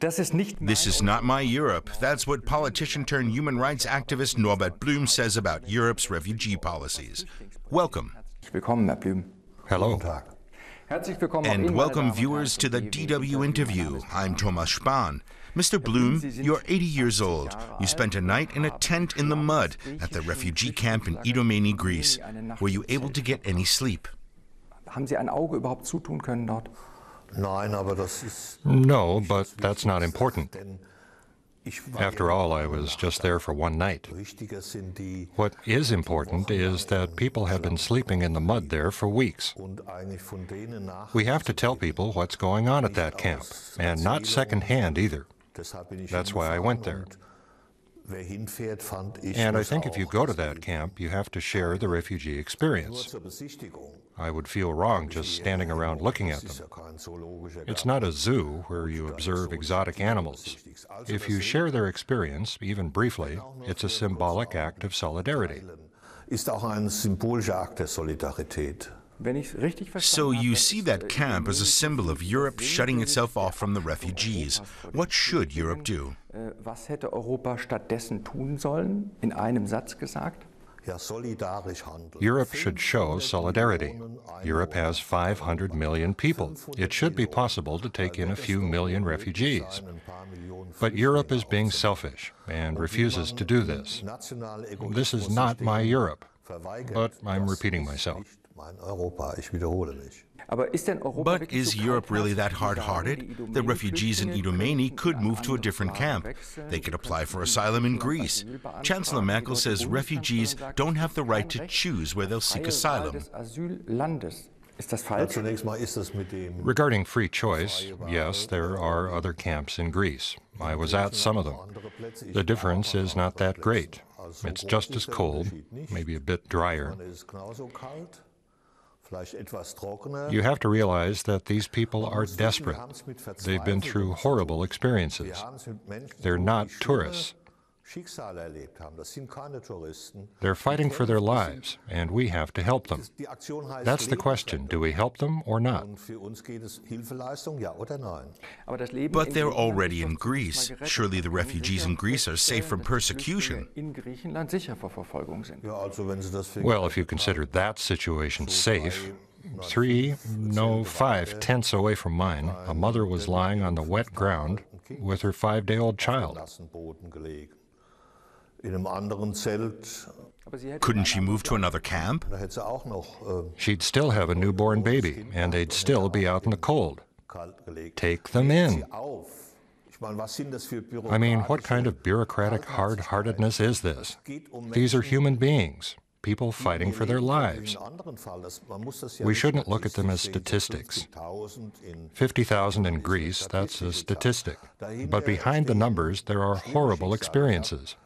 This is not my Europe. That's what politician-turned-human rights activist Norbert Blüm says about Europe's refugee policies. Welcome. Hello. And welcome, viewers, to the DW interview. I'm Thomas Spahn. Mr. Blüm, you're 80 years old. You spent a night in a tent in the mud at the refugee camp in Idomeni, Greece. Were you able to get any sleep? No, but that's not important. After all, I was just there for one night. What is important is that people have been sleeping in the mud there for weeks. We have to tell people what's going on at that camp, and not secondhand either. That's why I went there. And I think if you go to that camp, you have to share the refugee experience. I would feel wrong just standing around looking at them. It's not a zoo where you observe exotic animals. If you share their experience, even briefly, it's a symbolic act of solidarity. So you see that camp as a symbol of Europe shutting itself off from the refugees. What should Europe do? Europe should show solidarity. Europe has 500 million people. It should be possible to take in a few million refugees. But Europe is being selfish and refuses to do this. This is not my Europe, but I'm repeating myself. But is Europe really that hard-hearted? The refugees in Idomeni could move to a different camp. They could apply for asylum in Greece. Chancellor Merkel says refugees don't have the right to choose where they'll seek asylum. Regarding free choice, yes, there are other camps in Greece. I was at some of them. The difference is not that great. It's just as cold, maybe a bit drier. You have to realize that these people are desperate. They've been through horrible experiences. They're not tourists. They're fighting for their lives, and we have to help them. That's the question. Do we help them or not? But they're already in Greece. Surely the refugees in Greece are safe from persecution. Well, if you consider that situation safe, 5 tenths away from mine, a mother was lying on the wet ground with her 5-day-old child. Couldn't she move to another camp? She'd still have a newborn baby, and they'd still be out in the cold. Take them in. I mean, what kind of bureaucratic hard-heartedness is this? These are human beings, people fighting for their lives. We shouldn't look at them as statistics. 50,000 in Greece, that's a statistic. But behind the numbers, there are horrible experiences.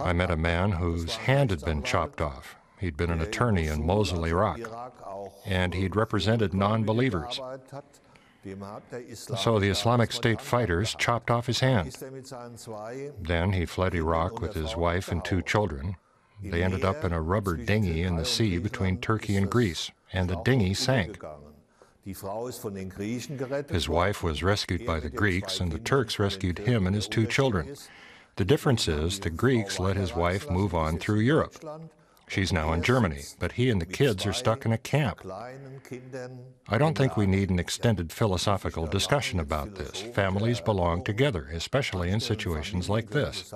I met a man whose hand had been chopped off. He'd been an attorney in Mosul, Iraq, and he'd represented non-believers. So the Islamic State fighters chopped off his hand. Then he fled Iraq with his wife and 2 children. They ended up in a rubber dinghy in the sea between Turkey and Greece, and the dinghy sank. His wife was rescued by the Greeks, and the Turks rescued him and his 2 children. The difference is the Greeks let his wife move on through Europe. She's now in Germany, but he and the kids are stuck in a camp. I don't think we need an extended philosophical discussion about this. Families belong together, especially in situations like this.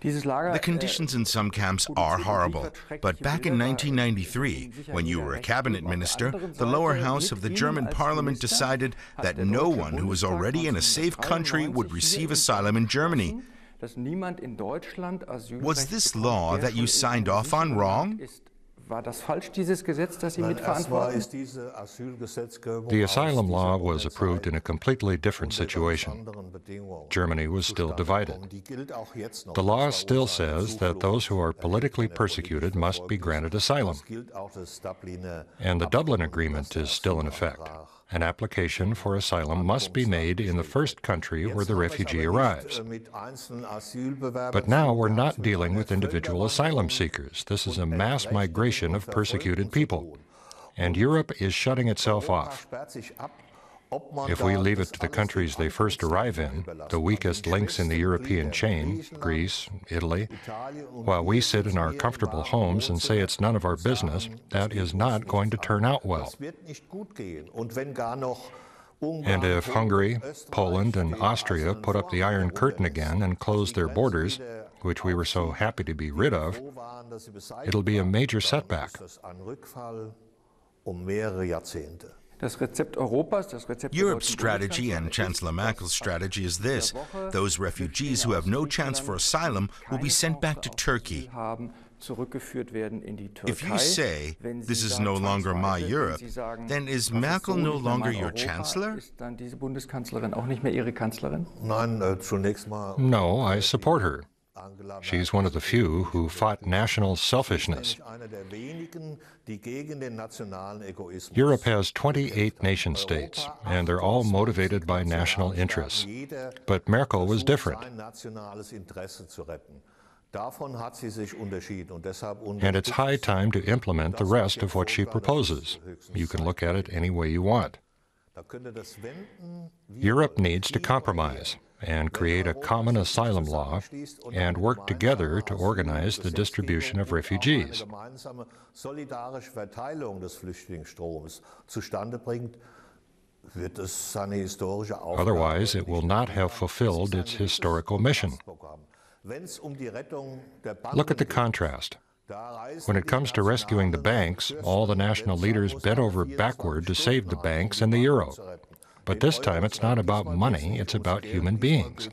The conditions in some camps are horrible, but back in 1993, when you were a cabinet minister, the lower house of the German parliament decided that no one who was already in a safe country would receive asylum in Germany. Was this law that you signed off on wrong? The asylum law was approved in a completely different situation. Germany was still divided. The law still says that those who are politically persecuted must be granted asylum. And the Dublin Agreement is still in effect. An application for asylum must be made in the first country where the refugee arrives. But now we're not dealing with individual asylum seekers. This is a mass migration of persecuted people, and Europe is shutting itself off. If we leave it to the countries they first arrive in, the weakest links in the European chain, Greece, Italy, while we sit in our comfortable homes and say it's none of our business, that is not going to turn out well. And if Hungary, Poland, and Austria put up the Iron Curtain again and close their borders, which we were so happy to be rid of, it'll be a major setback. Europe's strategy and Chancellor Merkel's strategy is this: those refugees who have no chance for asylum will be sent back to Turkey. If you say, this is no longer my Europe, then is Merkel no longer your Chancellor? No, I support her. She's one of the few who fought national selfishness. Europe has 28 nation-states, and they're all motivated by national interests. But Merkel was different. And it's high time to implement the rest of what she proposes. You can look at it any way you want. Europe needs to compromise and create a common asylum law and work together to organize the distribution of refugees. Otherwise, it will not have fulfilled its historical mission. Look at the contrast. When it comes to rescuing the banks, all the national leaders bent over backward to save the banks and the euro. But this time it's not about money, it's about human beings.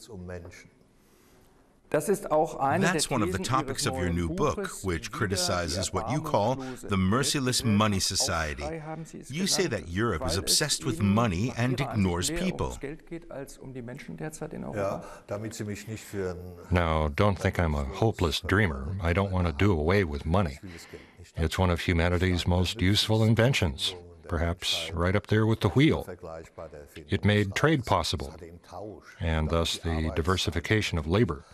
That's one of the topics of your new book, which criticizes what you call the merciless money society. You say that Europe is obsessed with money and ignores people. Now, don't think I'm a hopeless dreamer. I don't want to do away with money. It's one of humanity's most useful inventions, perhaps right up there with the wheel. It made trade possible, and thus the diversification of labor.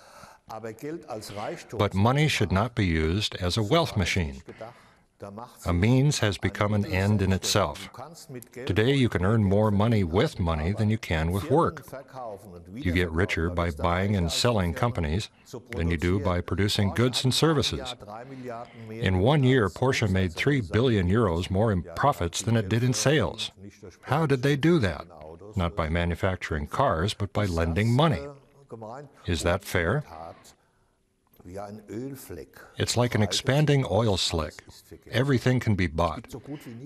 But money should not be used as a wealth machine. A means has become an end in itself. Today you can earn more money with money than you can with work. You get richer by buying and selling companies than you do by producing goods and services. In 1 year, Porsche made €3 billion more in profits than it did in sales. How did they do that? Not by manufacturing cars, but by lending money. Is that fair? It's like an expanding oil slick. Everything can be bought.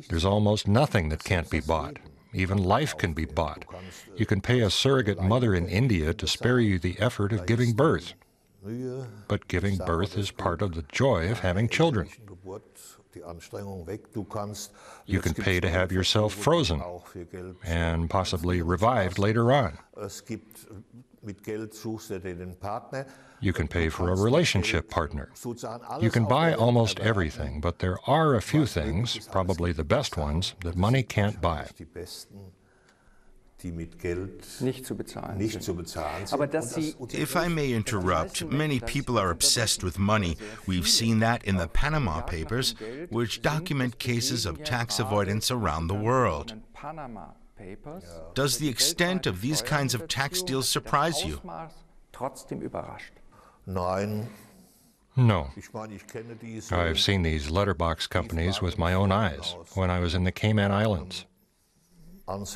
There's almost nothing that can't be bought. Even life can be bought. You can pay a surrogate mother in India to spare you the effort of giving birth. But giving birth is part of the joy of having children. You can pay to have yourself frozen and possibly revived later on. You can pay for a relationship partner. You can buy almost everything, but there are a few things, probably the best ones, that money can't buy. If I may interrupt, many people are obsessed with money. We've seen that in the Panama Papers, which document cases of tax avoidance around the world. Does the extent of these kinds of tax deals surprise you? No. I've seen these letterbox companies with my own eyes when I was in the Cayman Islands. You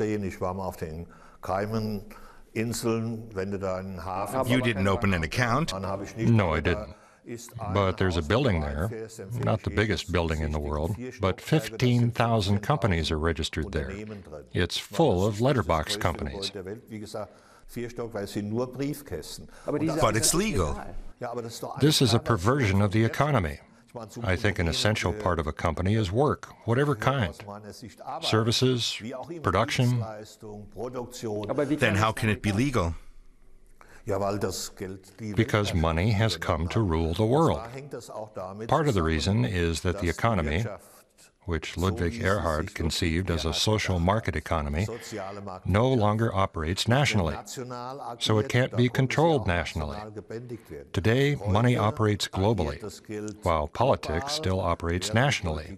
didn't open an account? No, I didn't. But there's a building there, not the biggest building in the world, but 15,000 companies are registered there. It's full of letterbox companies. But it's legal. This is a perversion of the economy. I think an essential part of a company is work, whatever kind, services, production. Then how can it be legal? Because money has come to rule the world. Part of the reason is that the economy, which Ludwig Erhard conceived as a social market economy, no longer operates nationally, so it can't be controlled nationally. Today, money operates globally, while politics still operates nationally.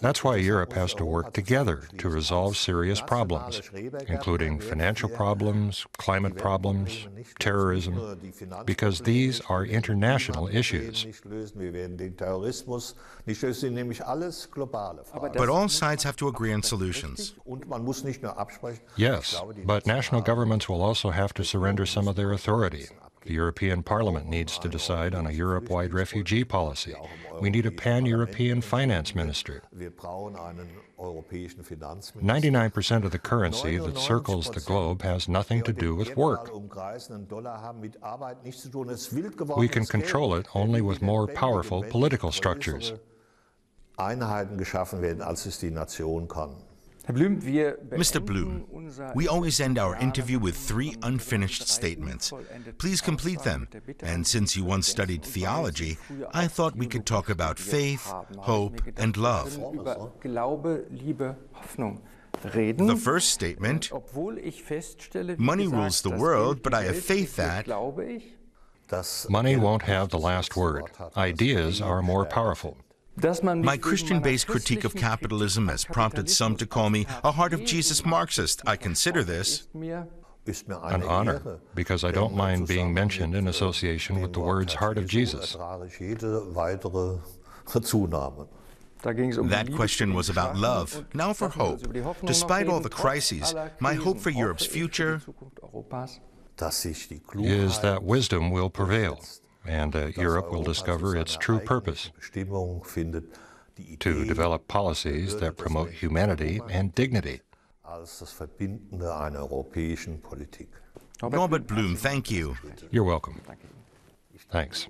That's why Europe has to work together to resolve serious problems, including financial problems, climate problems, terrorism, because these are international issues. But all sides have to agree on solutions. Yes, but national governments will also have to surrender some of their authority. The European Parliament needs to decide on a Europe-wide refugee policy. We need a pan-European finance minister. 99% of the currency that circles the globe has nothing to do with work. We can control it only with more powerful political structures. Mr. Blüm, we always end our interview with 3 unfinished statements. Please complete them. And since you once studied theology, I thought we could talk about faith, hope, and love. The first statement, money rules the world, but I have faith that... Money won't have the last word. Ideas are more powerful. My Christian-based critique of capitalism has prompted some to call me a Heart of Jesus Marxist. I consider this an honor, because I don't mind being mentioned in association with the words Heart of Jesus. That question was about love. Now for hope. Despite all the crises, my hope for Europe's future is that wisdom will prevail, and that Europe will discover its true purpose, to develop policies that promote humanity and dignity. Norbert Blüm, thank you. You're welcome. Thanks.